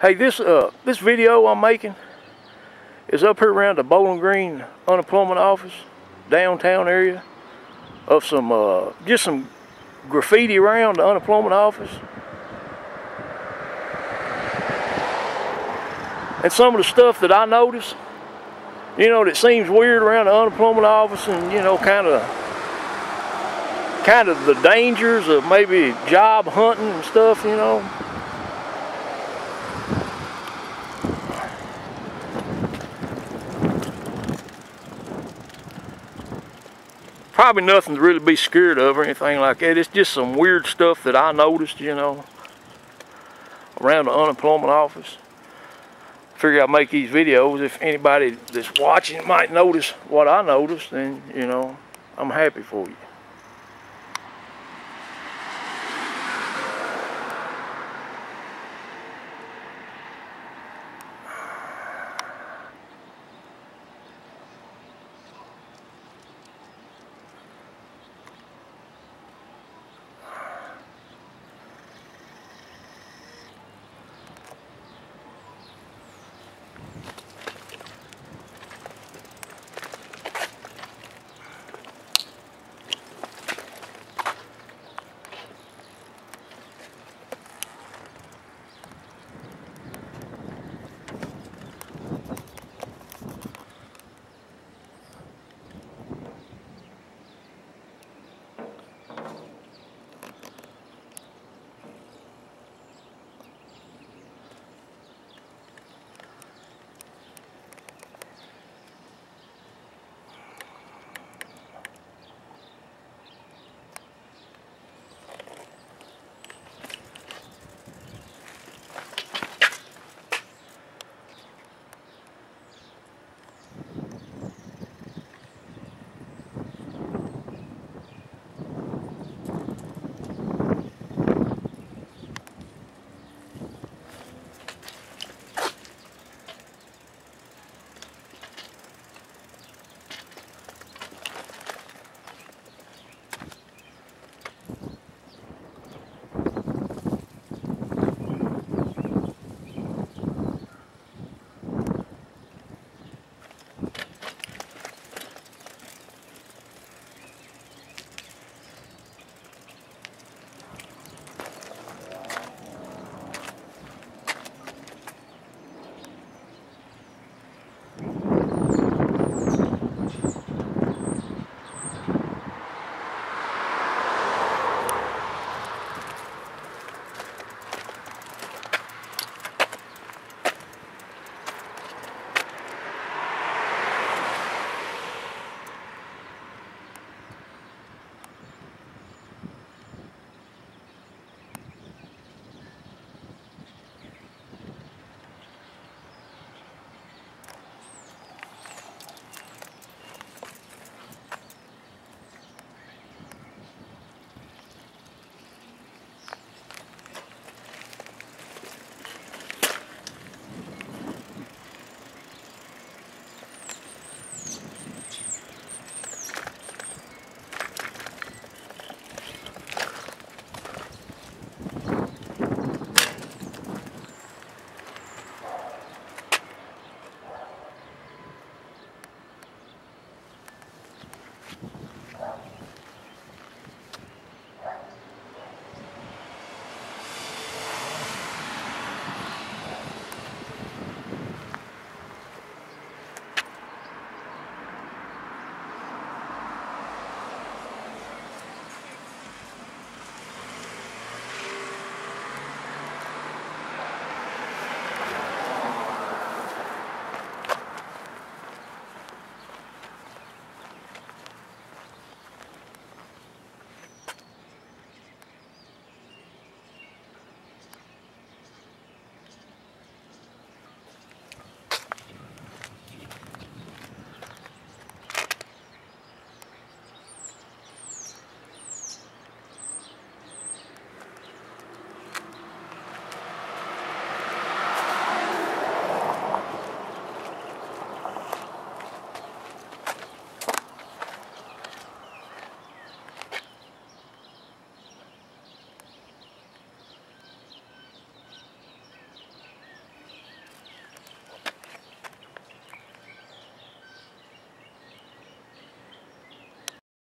Hey, this video I'm making is up here around the Bowling Green unemployment office, downtown area, of some just some graffiti around the unemployment office, and some of the stuff that I noticed, you know, that seems weird around the unemployment office, and you know, kind of the dangers of maybe job hunting and stuff, you know. Probably nothing to really be scared of or anything like that. It's just some weird stuff that I noticed, you know, around the unemployment office. Figure I'd make these videos. If anybody that's watching might notice what I noticed, then, you know, I'm happy for you.